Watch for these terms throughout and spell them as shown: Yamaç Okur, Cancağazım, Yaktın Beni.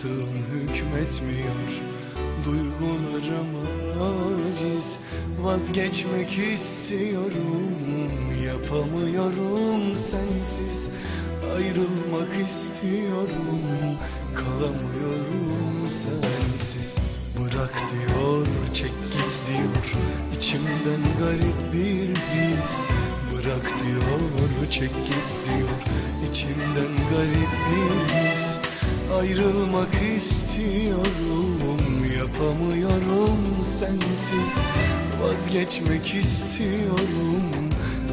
mantığım hükmetmiyor duygularıma aciz. Vazgeçmek istiyorum, yapamıyorum sensiz. Ayrılmak istiyorum, kalamıyorum sensiz. Bırak diyor, çek git diyor, içimden garip bir his. Bırak diyor, çek git diyor, içimden garip bir his. Ayrılmak istiyorum, yapamıyorum sensiz. Vazgeçmek istiyorum,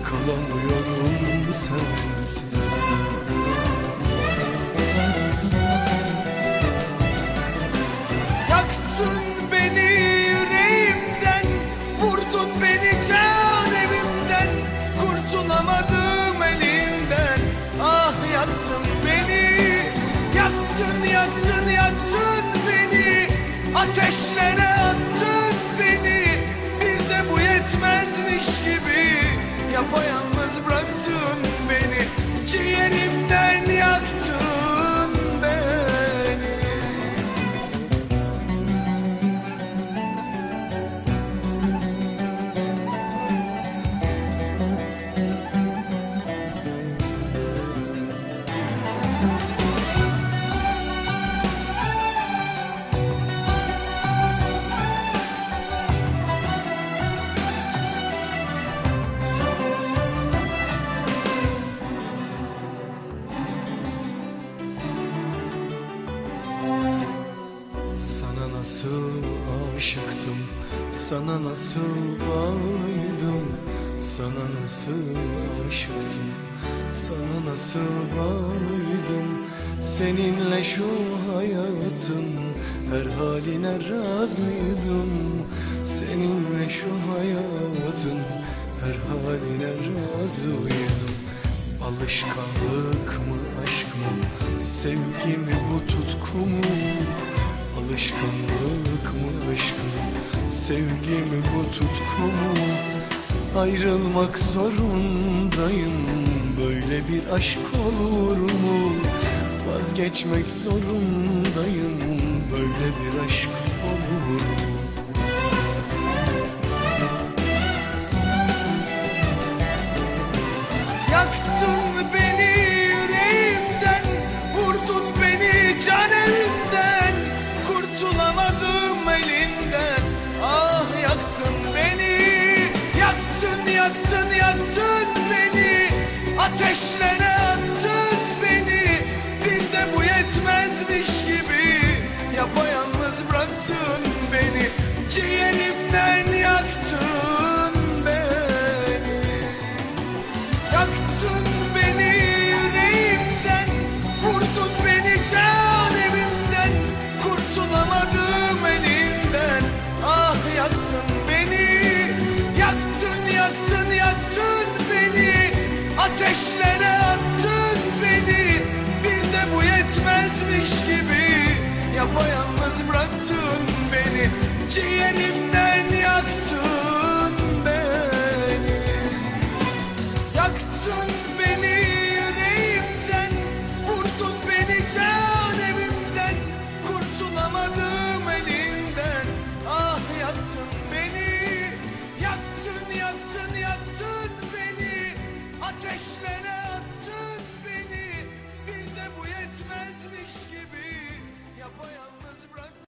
kalamıyorum sensiz. Yaktın beni yüreğimden, vurdun beni can evimden, kurtulamadım elinden. Ah yaktın beni, yaktın yaktın yaktın beni, ateşlere attın beni. Bir de bu yetmezmiş gibi yapayalnız bıraktın beni, ciğerimden yaktın. Nasıl aşıktım, sana nasıl bağlıydım, sana nasıl aşıktım, sana nasıl bağlıydım. Seninle şu hayatın her haline razıydım, seninle şu hayatın her haline razıydım. Alışkanlık mı aşk mı, sevgi mi bu tutku mu? Alışkanlık mı aşk mı, sevgi mi bu tutku mu? Ayrılmak zorundayım, böyle bir aşk olur mu? Vazgeçmek zorundayım, böyle bir aşk olur mu? Yaktın beni yüreğimden, vurdun beni can evimden, kurtulamadım elinden. Ah yaktın beni, yaktın yaktın yaktın beni, ateşlere attın beni. Bir de bu yetmezmiş gibi yapayalnız bıraktın beni, ciğerimden yaktın beni. Yaktın beni yüreğimden, vurdun beni can evimden, kurtulamadım elinden. Ah yaktın beni, yaktın yaktın yaktın beni, ateşlere attın beni. Bir de bu yetmezmiş gibi yapayalnız bıraktın beni, ciğerimden yaktın beni. Yaktın beni yüreğimden, vurdun beni can evimden, kurtulamadım elinden. Ah yaktın beni, yaktın yaktın yaktın beni, ateşlere attın beni. Bir de bu yetmezmiş gibi yapayalnız bıraktın.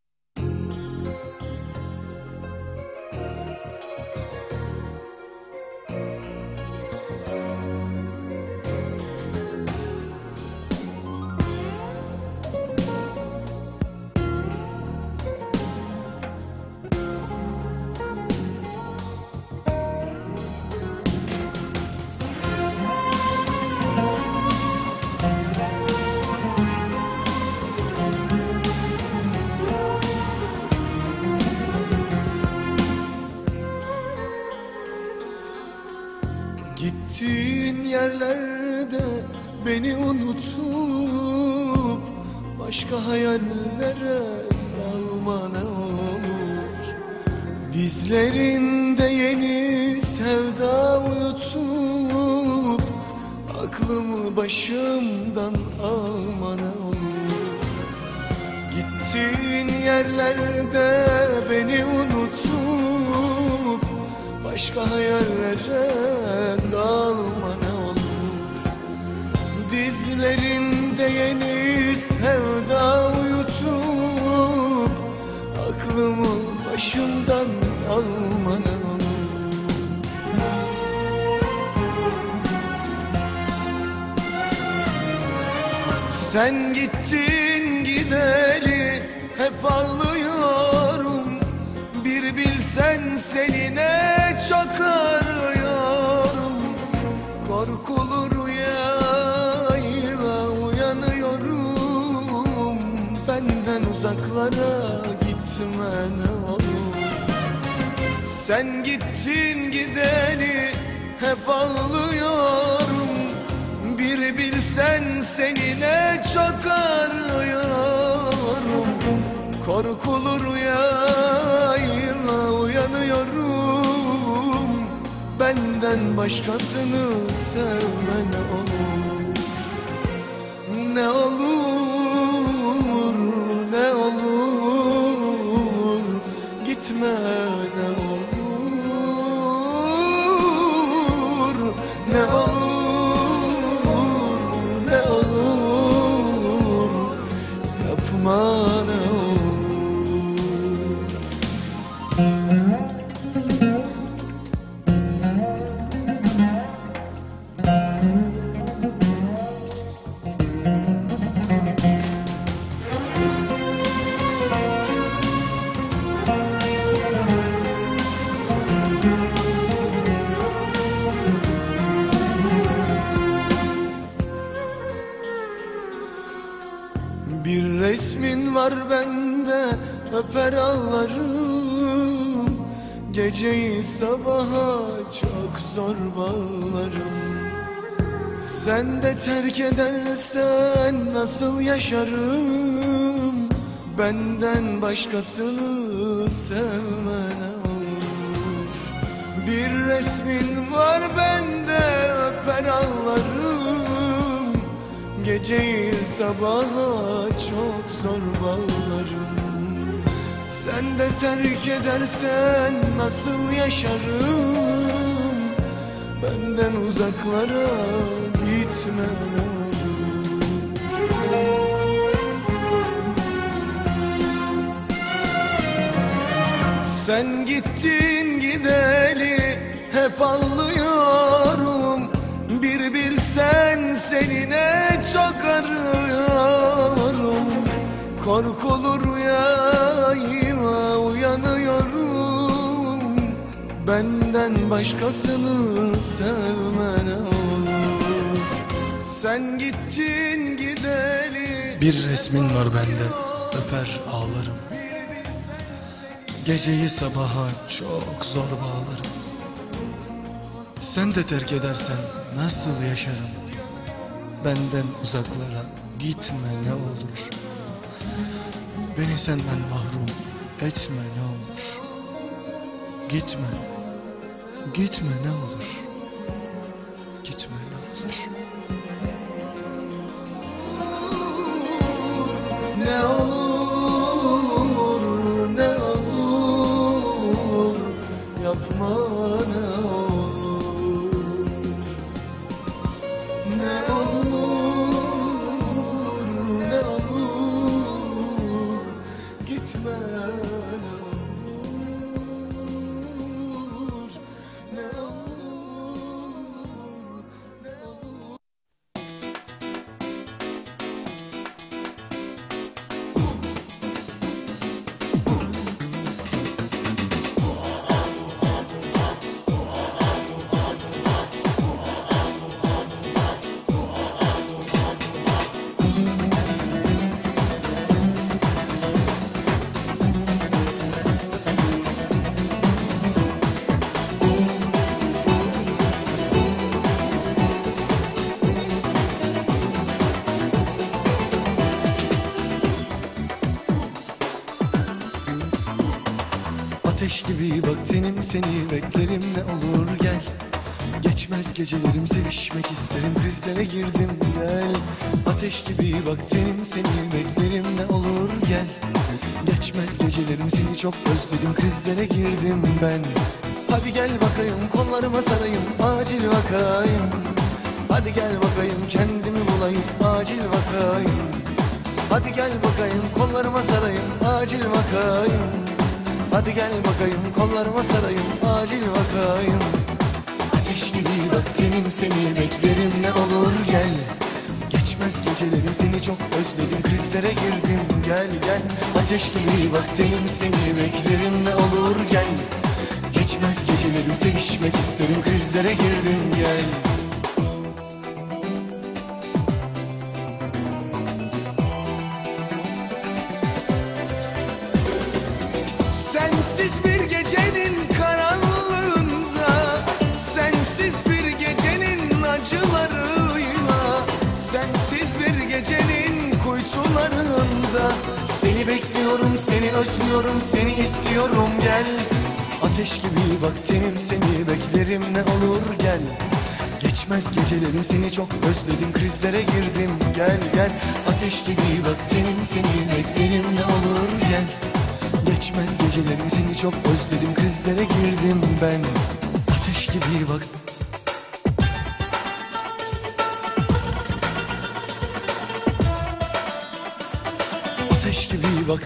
Gittiğin yerlerde beni unutup başka hayallere dalma ne olur. Dizlerinde yeni sevda unutup aklımı başımdan alma ne olur. Gittiğin yerlerde beni unutup başka yerlere dalma ne olur. Dizlerimde yeni sevda uyutup aklımı başımdan alma ne olur. Sen gittin gideli hep ağlıyorum. Bir bilsen seni ne çok arıyorum. Korkulu rüyayla uyanıyorum. Benden uzaklara gitme ne olur. Sen gittin gideli hep ağlıyorum. Bir bilsen seni ne çok arıyorum. Korkulu rüyayla uyanıyorum. Benden başkasını sevme ne olur. Ne olur, ne olur, gitme ne olur, ne olur. Bir resmin var bende, öper ağlarım. Geceyi sabaha çok zor bağlarım. Sen de terk edersen nasıl yaşarım? Benden başkasını sevmene olur. Bir resmin var bende, öper ağlarım. Geceyi sabaha çok zor bağlarım. Sen de terk edersen nasıl yaşarım? Benden uzaklara gitme ne olur. Sen gittin gideli hep ağlıyorum. Bir bilsen seni ne çok arıyorum. Korkulu rüyayla uyanıyorum. Benden başkasını sevmene olur. Sen gittin gideli. Bir resmin var bende, öper ağlarım. Geceyi sabaha çok zor bağlarım. Sen de terk edersen nasıl yaşarım? Benden uzaklara gitme ne olur. Beni senden mahrum etme ne olur. Gitme, gitme ne olur. Gitme ne olur. Ne olur, ne olur, yapma ne olur. Ateş gibi bak tenim, seni beklerim ne olur gel. Geçmez gecelerim, sevişmek isterim, krizlere girdim gel. Ateş gibi bak tenim, seni beklerim, ne olur gel. Geçmez gecelerim, seni çok özledim, krizlere girdim ben. Hadi gel bakayım, kollarıma sarayım, acil vakayım. Hadi gel bakayım, kendimi bulayım, acil vakayım. Hadi gel bakayım, kollarıma sarayım, acil vakayım. Hadi gel bakayım, kollarıma sarayım, acil vakayım. Ateş gibi bak tenim, seni beklerim, ne olur gel. Geçmez gecelerim, seni çok özledim, krizlere girdim gel gel. Ateş gibi bak tenim, seni beklerim, ne olur gel. Geçmez gecelerim, sevişmek isterim, krizlere girdim gel. Sensiz bir gecenin karanlığında, sensiz bir gecenin acılarıyla, sensiz bir gecenin kuytularında seni bekliyorum, seni özlüyorum, seni istiyorum gel. Ateş gibi bak tenim, seni beklerim, ne olur gel. Geçmez gecelerim, seni çok özledim, krizlere girdim gel gel. Ateş gibi bak tenim, seni beklerim, ne olur gel. Geçmez gecelerim, seni çok özledim, krizlere girdim ben. Ateş gibi bak. Ateş gibi bak. Ateş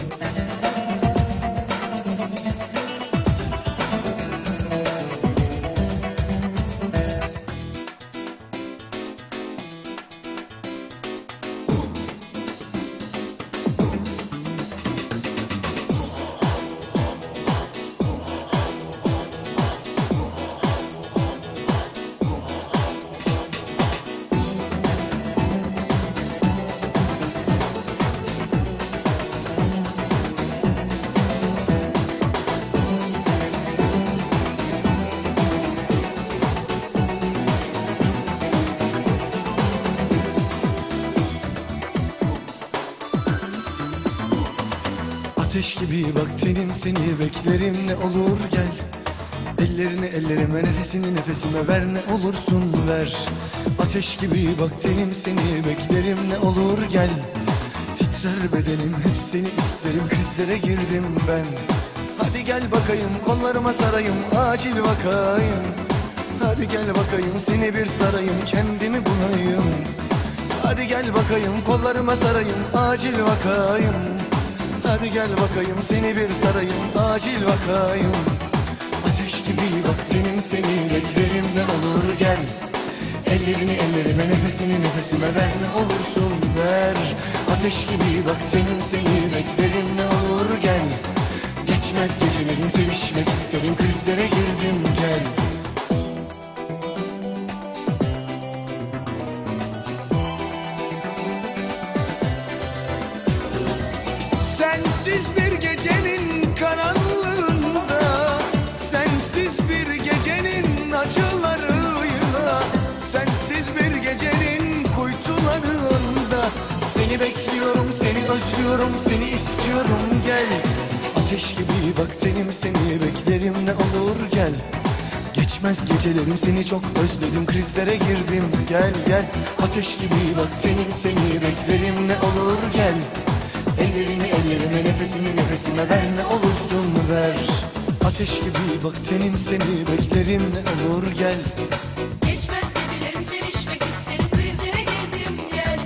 gibi bak tenim, seni beklerim, ne olur gel. Ellerini ellerime, nefesini nefesime ver, ne olursun ver. Ateş gibi bak tenim, seni beklerim, ne olur gel. Titrer bedenim, hep seni isterim, krizlere girdim ben. Hadi gel bakayım, kollarıma sarayım, acil vakayım. Hadi gel bakayım, seni bir sarayım, kendimi bulayım. Hadi gel bakayım, kollarıma sarayım, acil vakayım. Hadi gel bakayım, seni bir sarayım, acil vakayım. Ateş gibi bak tenim, seni beklerim, ne olur gel. Ellerini ellerime, nefesini nefesime ver, ne olursun ver. Ateş gibi bak tenim, seni beklerim, ne olur gel. Geçmez gecelerim, sevişmek isterim, krizlere girdim gel. Sensiz bir gecenin karanlığında, sensiz bir gecenin acılarıyla, sensiz bir gecenin kuytularında seni bekliyorum, seni özlüyorum, seni istiyorum gel. Ateş gibi bak tenim, seni beklerim, ne olur gel. Geçmez gecelerim, seni çok özledim, krizlere girdim gel gel. Ateş gibi bak tenim, seni beklerim, ne olur gel. Ellerini ellerime, nefesini nefesime ver, ne olursun ver. Ateş gibi bak tenim, seni beklerim, ne olur gel. Geçmez gecelerim, sevişmek isterim, krizlere girdim gel.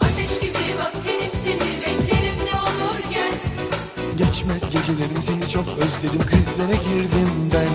Ateş gibi bak tenim, seni beklerim, ne olur gel. Geçmez gecelerim, seni çok özledim, krizlere girdim ben.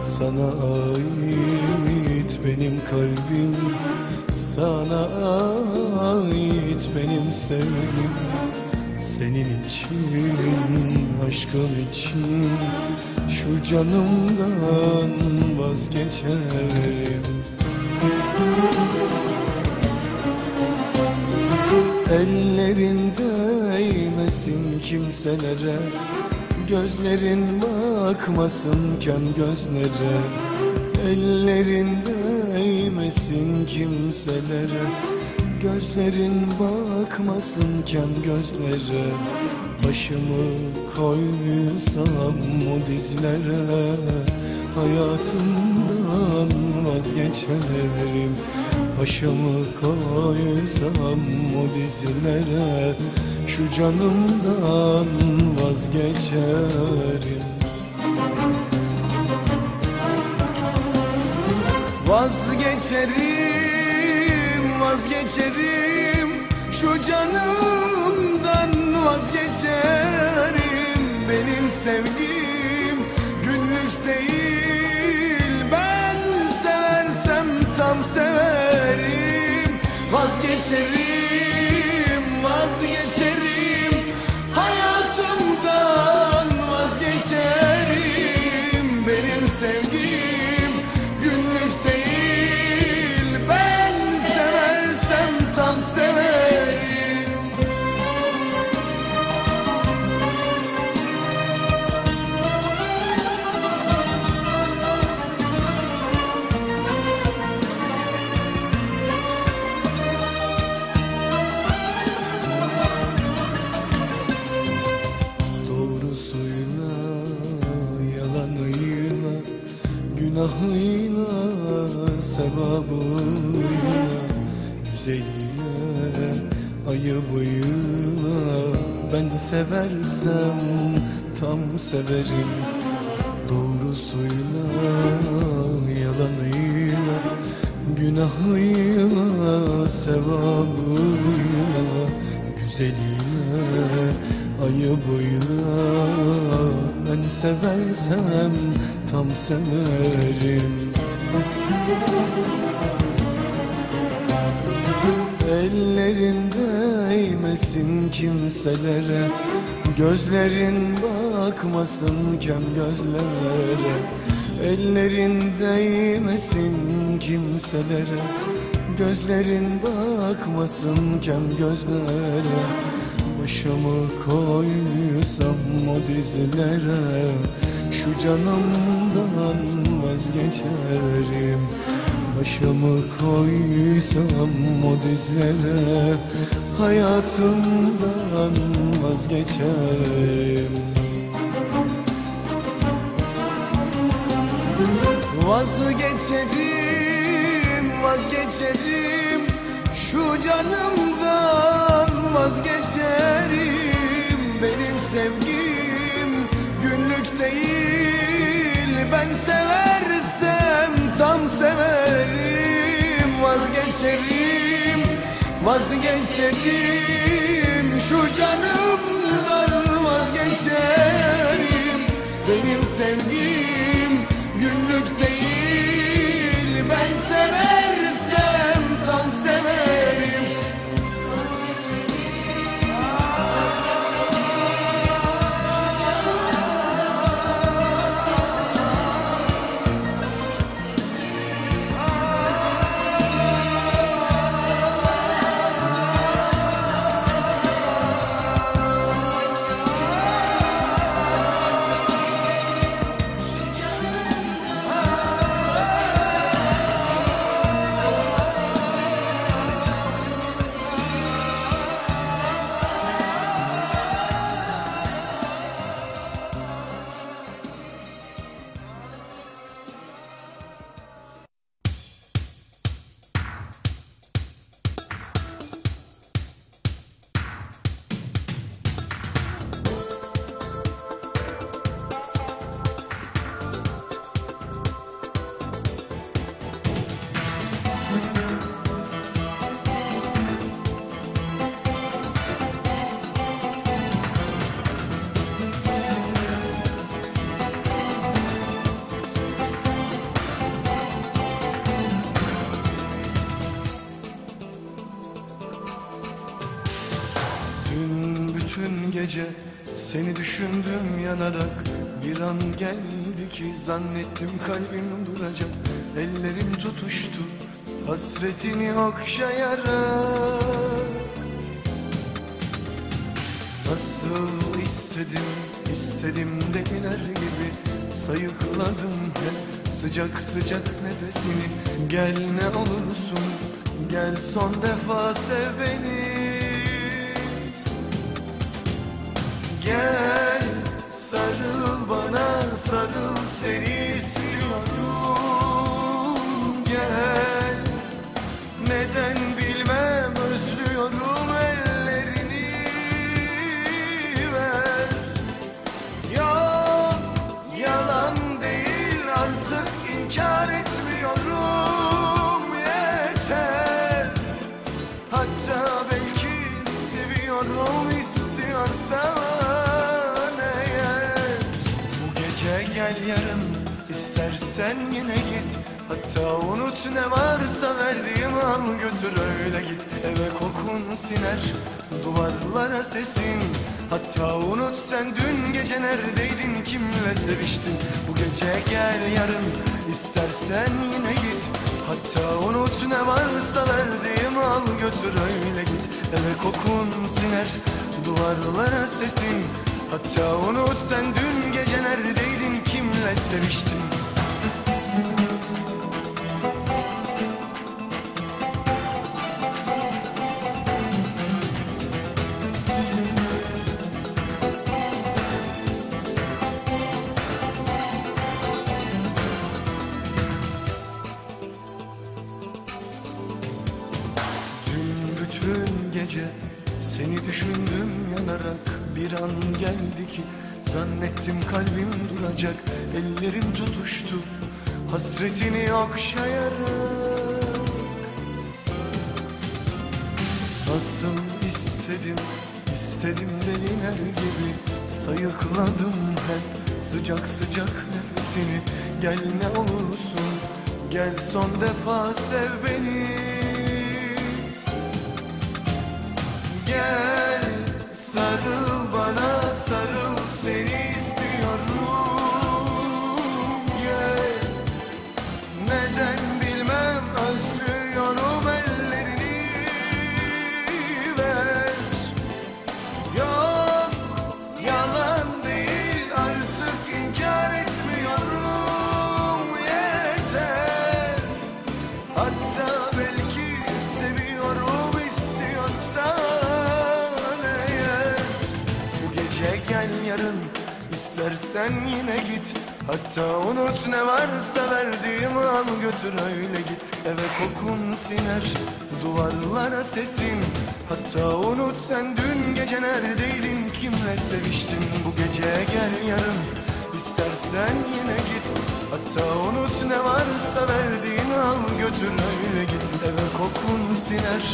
Sana ait benim kalbim, sana ait benim sevgim. Senin için, aşkım için şu canımdan vazgeçerim. Sana ait benim kalbim, sana ait benim sevgim. Senin için, aşkım için şu canımdan vazgeçerim. Ellerin değmesin kimselere, gözlerin bakmasın kem gözlere. Ellerin değmesin kimselere, gözlerin bakmasın kem gözlere. Başımı koysam o dizlere, hayatımdan vazgeçerim. Başımı koysam o dizlere, şu canımdan vazgeçerim. Vazgeçerim, vazgeçerim, şu canımdan vazgeçerim. Benim sevgim günlük değil, ben seversem tam severim. Vazgeçerim, vazgeçerim, hayatımdan vazgeçerim. Benim sevgim günlük değil, ben seversem tam severim. Günahıyla, sevabıyla, güzeliyle, ayıbıyla, ben seversem tam severim. Doğrusuyla, yalanıyla, günahıyla, sevabıyla, güzeliyle, ayıbıyla, ben seversem tam severim. Ellerin değmesin kimselere, gözlerin bakmasın kem gözlere. Ellerin değmesin kimselere, gözlerin bakmasın kem gözlere. Başımı koysam o dizlere, şu canımdan vazgeçerim. Başımı koysam o dizlere, hayatımdan vazgeçerim. Vazgeçerim, vazgeçerim, şu canımdan vazgeçerim. Benim sevgim günlük değil, ben seversem tam severim. Vazgeçerim, vazgeçerim, şu canımdan vazgeçerim. Benim sevgim günlük değil, ben seversem tam severim. Vazgeçerim, vazgeçerim. Seni düşündüm yanarak, bir an geldi ki zannettim kalbim duracak. Ellerim tutuştu hasretini okşayarak. Nasıl istedim, istedim deliler gibi sayıkladım hep sıcak sıcak nefesini. Gel ne olursun, gel son defa sev beni. Gel sarıl bana, sarıl seni istiyorum. Gel neden bilmem özlüyorum, ellerini ver. Yok yalan değil, artık inkar etmiyorum. Yeter, hatta belki seviyorum istiyorsan. Gel yarın, istersen yine git. Hatta unut ne varsa verdiğim, al götür öyle git. Eve kokun siner, duvarlara sesin. Hatta unut sen dün gece neredeydin, kimle seviştin. Bu gece gel yarın, istersen yine git. Hatta unut ne varsa verdiğim, al götür öyle git. Eve kokun siner, duvarlara sesin. Hatta unut sen dün gece neredeydin, kimle seviştin. Dün bütün gece seni düşündüm yanarak, bir an geldi ki zannettim kalbim duracak. Ellerim tutuştu hasretini okşayarak. Nasıl istedim, istedim deliler gibi sayıkladım hep sıcak sıcak nefesini. Gel ne olursun, gel son defa sev beni. Gel sarıl bana, sarıl seni istiyorum. Gel neden bilmem özlüyorum, ellerini ver. Yok yalan değil, artık inkar etmiyorum. Yeter, hatta belki seviyorum istiyorsan. Gel yarın, istersen yine git. Hatta unut ne varsa verdiğim, al götür öyle git. Eve kokun siner, duvarlara sesin. Hatta unut sen dün gece neredeydin, kimle seviştin. Bu gece gel yarın, istersen yine git. Hatta unut ne varsa verdiğim, al götür öyle git. Eve kokun siner,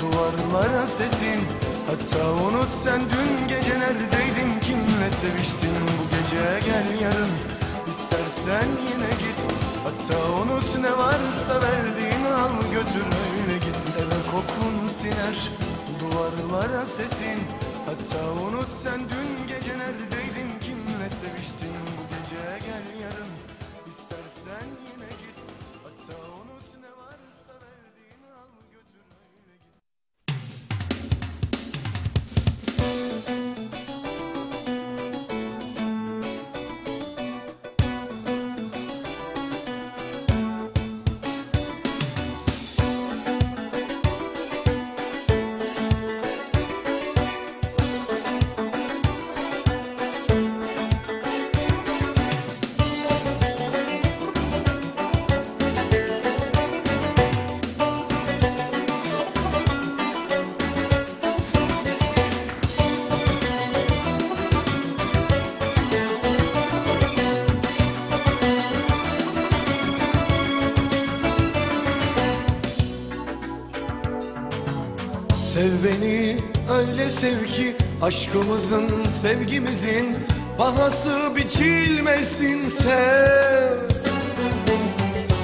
duvarlara sesin. Hatta unut sen dün gece neredeydin, kimle seviştin. Bu gece gel yarın, istersen yine git. Hatta unut ne varsa verdiğin, al götür öyle git. Eve kokun siner, duvarlara sesin. Hatta unut sen dün gece neredeydin, kimle seviştin. Bu gece gel yarın, istersen yine git. Hatta unut ne varsa verdiğin, al götür öyle git. Sev beni öyle sev ki aşkımızın, sevgimizin bahası biçilmesin. Sev,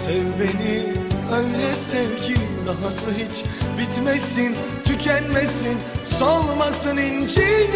sev beni öyle sev ki dahası hiç bitmesin, tükenmesin, solmasın, incinmesin.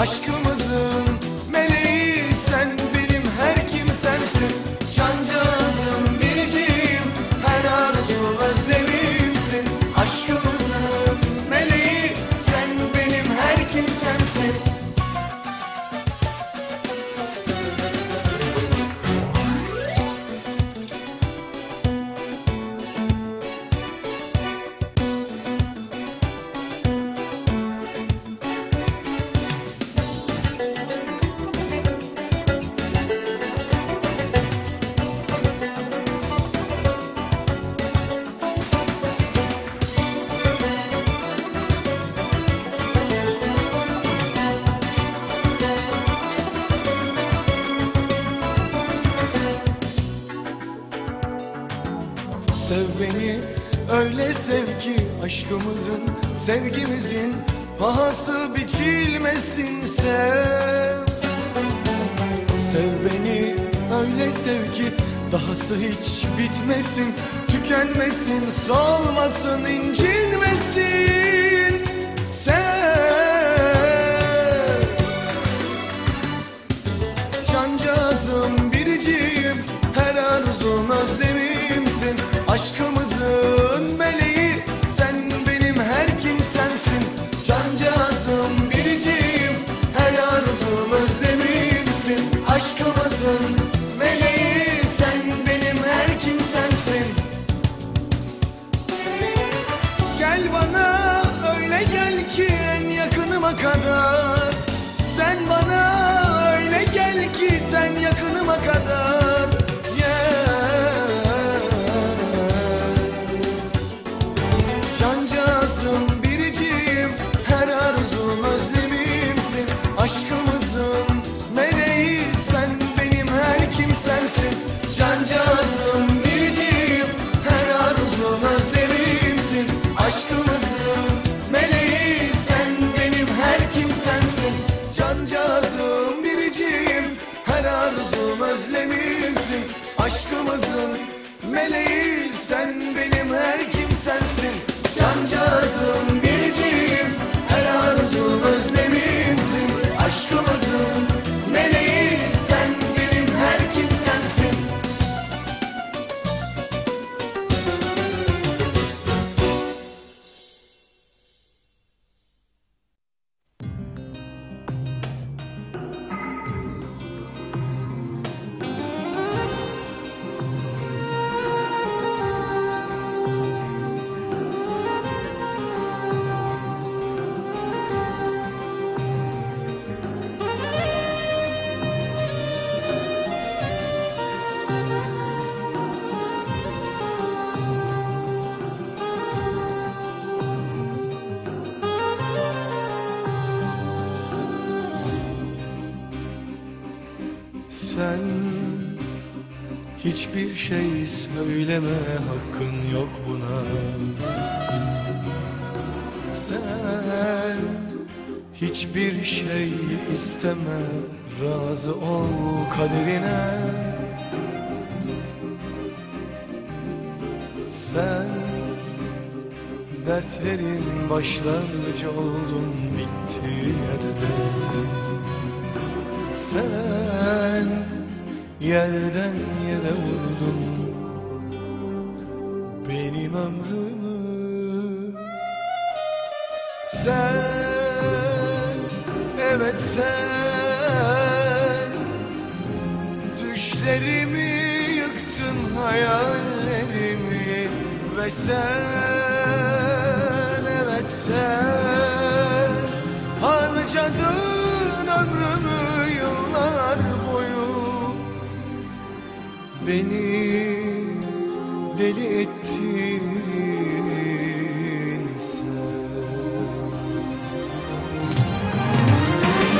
aşkımızın meleği sen, benim her kimsemsin. Cancağızım, biricim, her arzu özlemimsin. Aşkımızın meleği sen, benim her kimsemsin. Sev beni, öyle sev ki aşkımızın, sevgimizin pahası biçilmesin. Sev, sev beni, öyle sev ki dahası hiç bitmesin, tükenmesin, solmasın, incinmesin. Sev, cancağızım, biricim, her arzum özlemimsin. Aşkımızın meleği sen, benim her kimsemsin. Cancağızım, biricim, her arzum özlemimsin. Aşkımızın meleği sen, benim her kimsemsin. Gel bana, öyle gel ki en yakınıma kadar. Sen bana, öyle gel ki sen yakınıma kadar. Aşkımızın meleği sen, benim her kimsemsin. Cancağızım, biricim, her arzum özlemimsin. Aşkımızın meleği sen, benim her kimsemsin. Cancağızım, biricim, her arzum özlemimsin. Aşkımızın meleği sen, benim her kimsemsin. Cancağızım, biricim, her arzum özlemimsin. Aşkımızın meleği sen, benim her kimsemsin. Sen hiçbir şey söyleme, hakkın yok buna. Sen hiçbir şey isteme, razı ol kaderine. Sen dertlerin başlangıcı oldun, bittiği yerde. Sen yerden yere vurdun benim ömrümü. Sen, evet sen, düşlerimi yıktın, hayallerimi. Ve sen, evet sen, harcadın ömrümü. Beni deli ettin sen.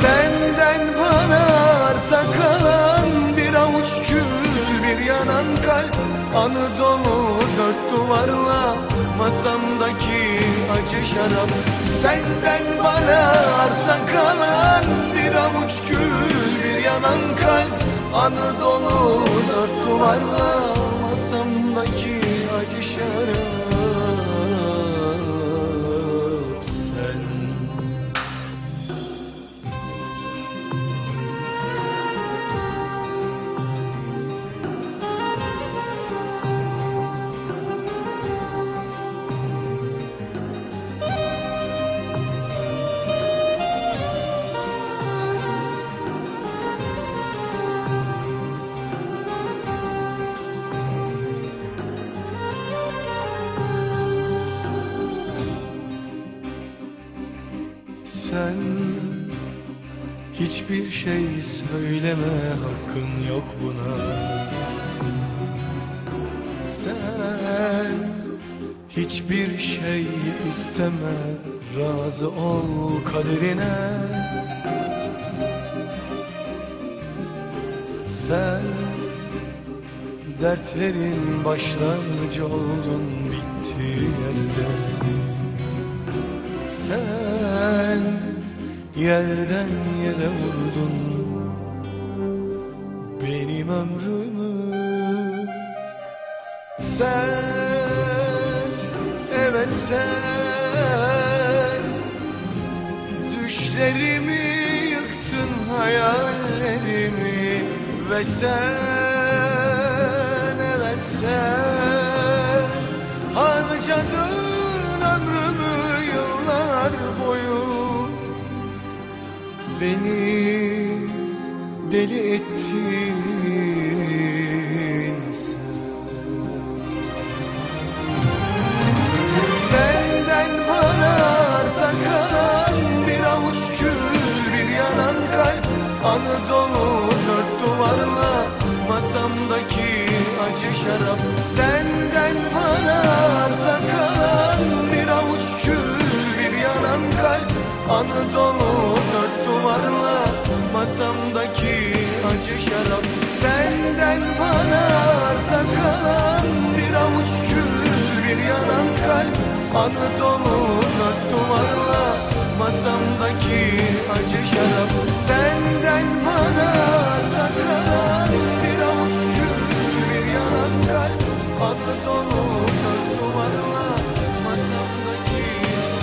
Senden bana arta kalan bir avuç kül, bir yanan kalp. Anadolu dört duvarla, masamdaki acı şarap. Senden bana arta kalan bir avuç kül, bir yanan kalp. Anadolu dört duvarla, masamdaki acı şarap sen. Sen hiçbir şey söyleme, hakkın yok buna. Sen hiçbir şey isteme, razı ol kaderine. Sen dertlerin başlangıcı oldun bittiği yerde. Sen yerden yere vurdun benim ömrümü. Sen, evet sen, düşlerimi yıktın, hayallerimi. Ve sen, evet sen, harcadın ömrümü yıllar boyu. Beni deli ettin sen. Senden bana arta kalan bir avuç kül, bir yanan kalp. Anadolu dört duvarla, masamdaki acı şarap. Senden bana arta kalan bir avuç kül, bir yanan kalp. Anadolu dört duvarla, masamdaki acı şarap. Senden bana arta kalan bir avuç kül, bir yanan kalp. Anadolu dört duvarla, masamdaki acı şarap. Senden bana arta kalan bir avuç kül, bir yanan kalp. Anadolu dört duvarla, masamdaki acı şarap.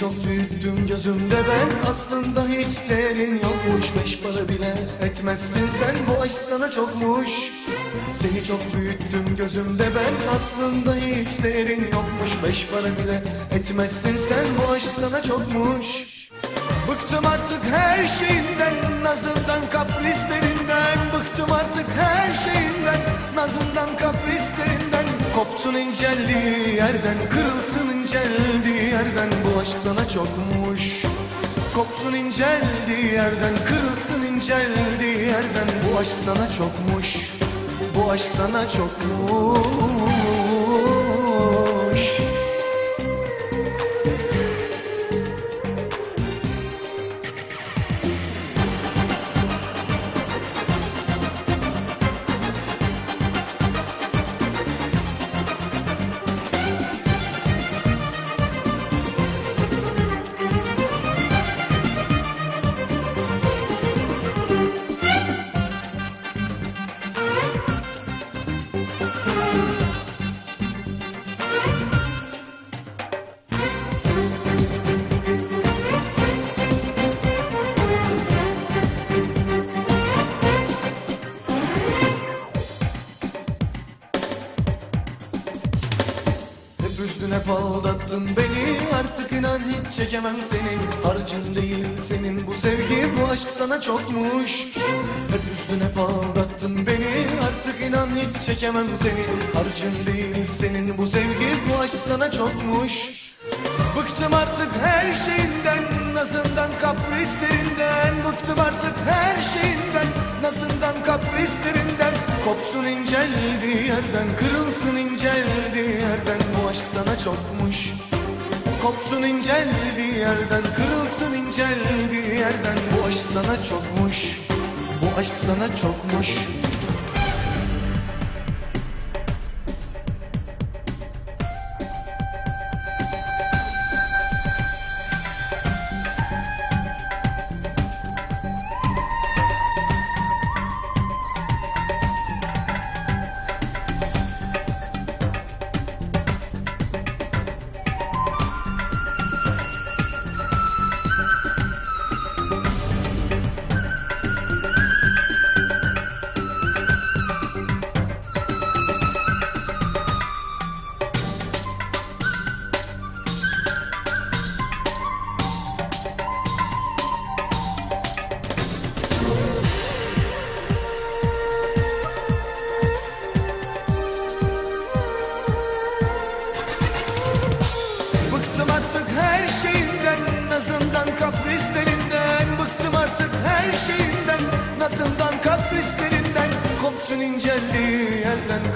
Çok büyüttüm gözümde ben, aslında hiç değerin yokmuş. Beş para bile etmezsin sen, bu aşk sana çokmuş. Seni çok büyüttüm gözümde ben, aslında hiç değerin yokmuş. Beş para bile etmezsin sen, bu aşk sana çokmuş. Bıktım artık her şeyinden, nazından, kaprislerinden. Bıktım artık her şeyinden, nazından, kaprislerinden. Kopsun inceldiği yerden, kırılsın inceldiği yerden, bu aşk sana çokmuş. Kopsun inceldiği yerden, kırılsın inceldiği yerden, bu aşk sana çokmuş. Bu aşk sana çokmuş. Çekemem senin harcın değil senin. Bu sevgi bu aşk sana çokmuş. Hep üzdün hep aldattın beni. Artık inan hiç çekemem senin harcın değil senin. Bu sevgi bu aşk sana çokmuş. Bıktım artık her şeyinden, nazından, kaprislerinden. Bıktım artık her şeyinden, nazından, kaprislerinden. Kopsun inceldiği yerden, kırılsın inceldiği yerden. Bu aşk sana çokmuş. Kopsun inceldiği yerden, kırılsın inceldiği yerden. Bu aşk sana çokmuş. Bu aşk sana çokmuş.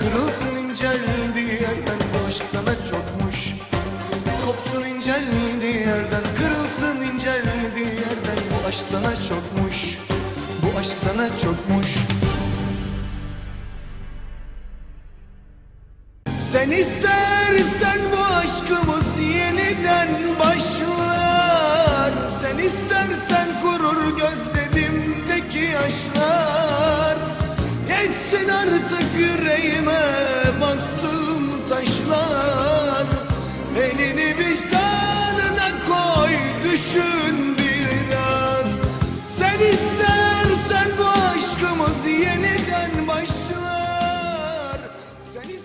Kırılsın inceldiği yerden, bu aşk sana çokmuş. Kopsun inceldiği yerden, kırılsın inceldiği yerden. Bu aşk sana çokmuş. Bu aşk sana çokmuş. Sen istersen bu aşkımız yeniden başlar. Sen istersen kurur gözlerimdeki yaşlar. Geçsin artık yüreğime bastığım taşlar. Elini vicdanına koy, düşün biraz. Sen istersen bu aşkımız yeniden başlar. Sen istersen...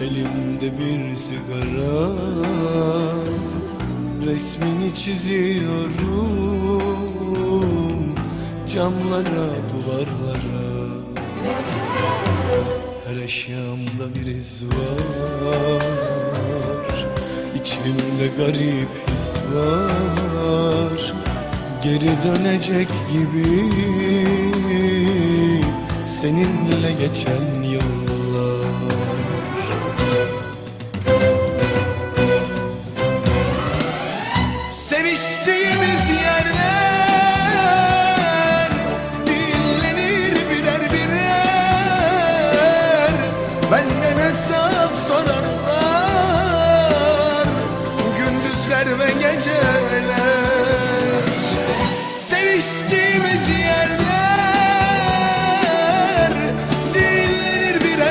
Elimde bir sigara, resmini çiziyorum camlara, duvarlara. Her eşyamda bir iz var, içimde garip his var. Geri dönecek gibi seninle geçen yıllar. Seviştiğimiz yerler dinlenir birer birer. Benden hesap soranlar, gündüzler ve geceler. Seviştiğimiz yerler dinlenir birer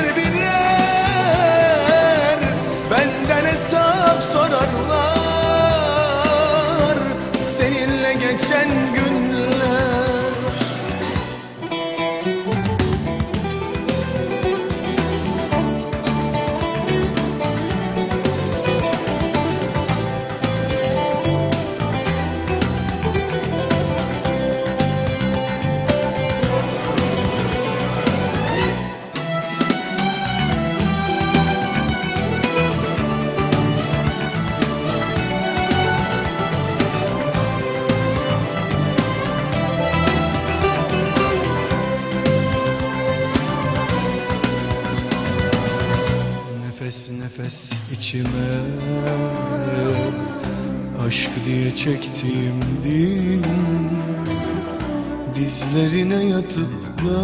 Nefes nefes içime, aşk diye çektiğim din. Dizlerine yatıp da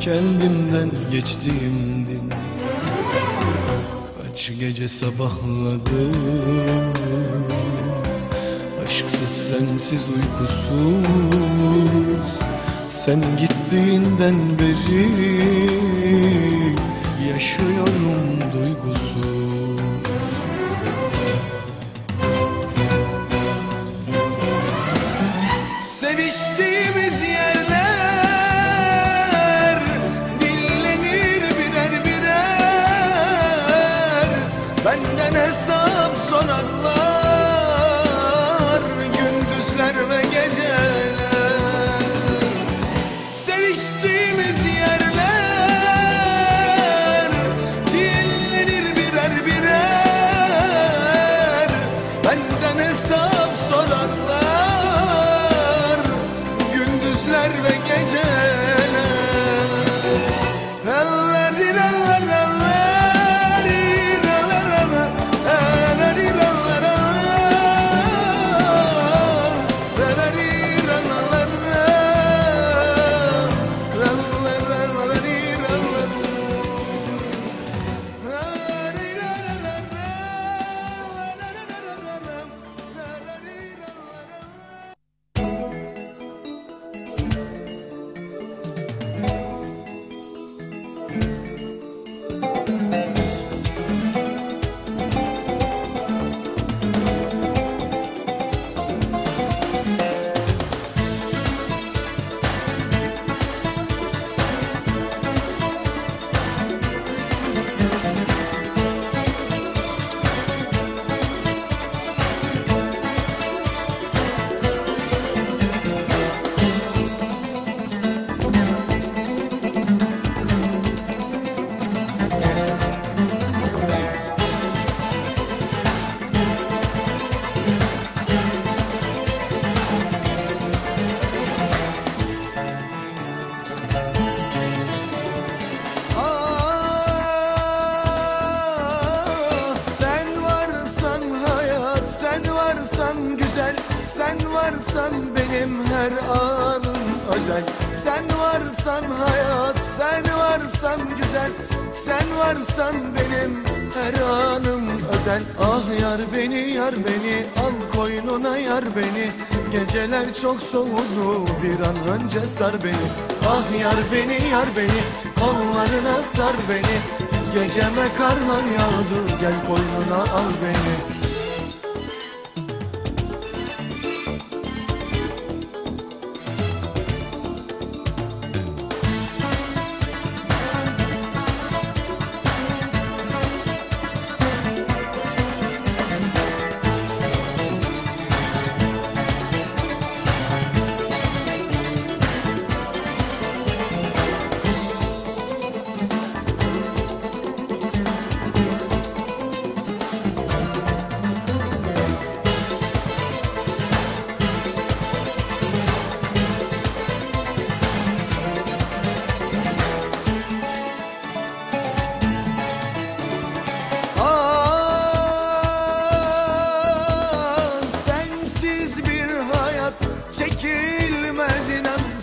kendimden geçtiğim din. Kaç gece sabahladım aşksız, sensiz, uykusuz. Sen gittiğinden beri yaşıyorum duygusuz. Seviştiğimiz yerler dinlenir birer birer. Benden hesap soranlar, gündüzler ve geceler. Seviştiğimiz yerler dinlenir birer birer. Benden hesap soranlar, gündüzler ve geceler. Eller eller eller eller eller eller eller. Sen varsan benim her anım özel. Sen varsan hayat, sen varsan güzel. Sen varsan benim her anım özel. Ah yar beni, yar beni, al koynuna yar beni. Geceler çok soğudu, bir an önce sar beni. Ah yar beni, yar beni, kollarına sar beni. Geceme karlar yağdı, gel koynuna al beni.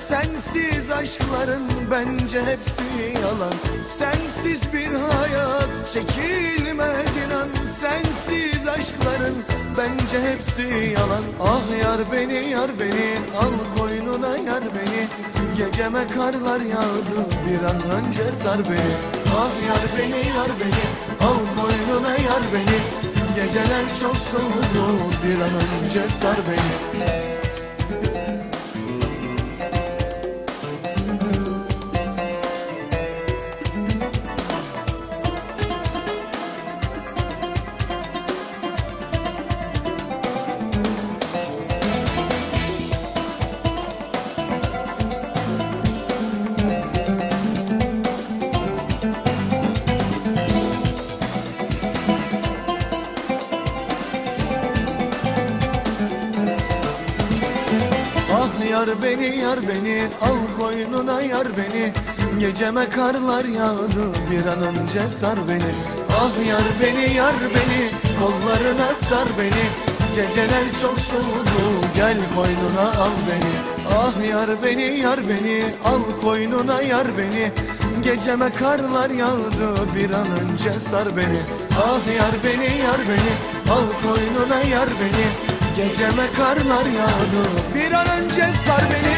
Sensiz aşkların bence hepsi yalan. Sensiz bir hayat çekilmez inan. Sensiz aşkların bence hepsi yalan. Ah yar beni, yar beni, al koynuna yar beni. Geceme karlar yağdı, bir an önce sar beni. Ah yar beni, yar beni, al koynuna yar beni. Geceler çok soğudu, bir an önce sar beni. Yar beni, yar beni, al koynuna yar beni. Geceme karlar yağdı, bir an önce sar beni. Ah yar beni, yar beni, kollarına sar beni. Geceler çok soğudu, gel koynuna al beni. Ah yar beni, yar beni, al koynuna yar beni. Geceme karlar yağdı, bir an önce sar beni. Ah yar beni, yar beni, al koynuna yar beni. Geceme karlar yağdı, bir an önce sar beni.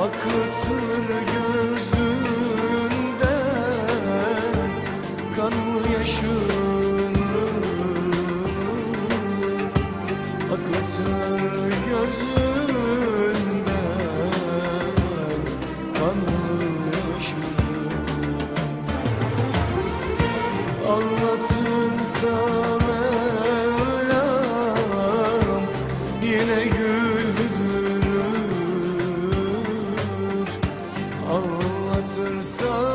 Akıtır göz anlatırsa Mevlam yine güldürür, anlatırsa.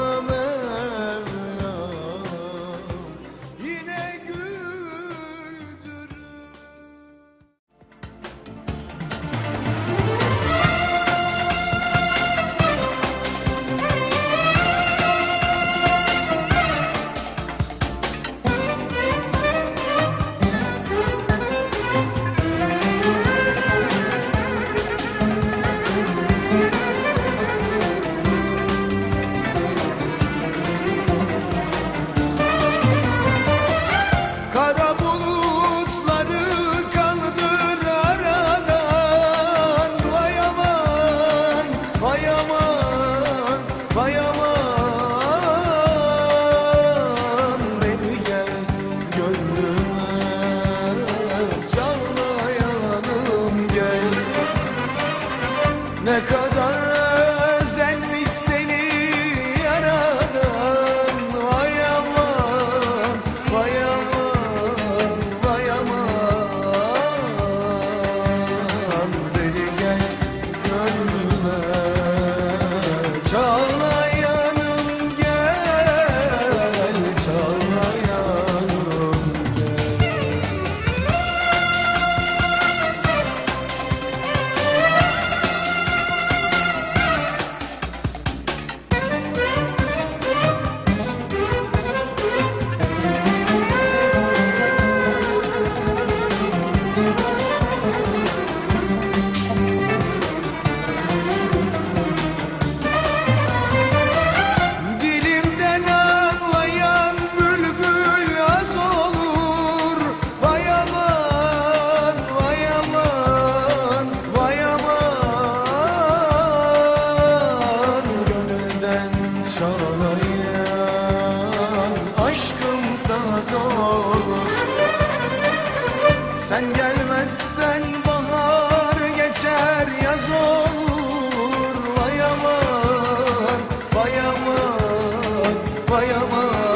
Ne kadar özenmiş seni yaradan, vay aman, vay aman, vay aman. Beni gel gönlüme, çağlayanım gel, çağlayanım gel. Sen gelmezsen bahar geçer, yaz olur. Vay aman, vay aman, vay aman.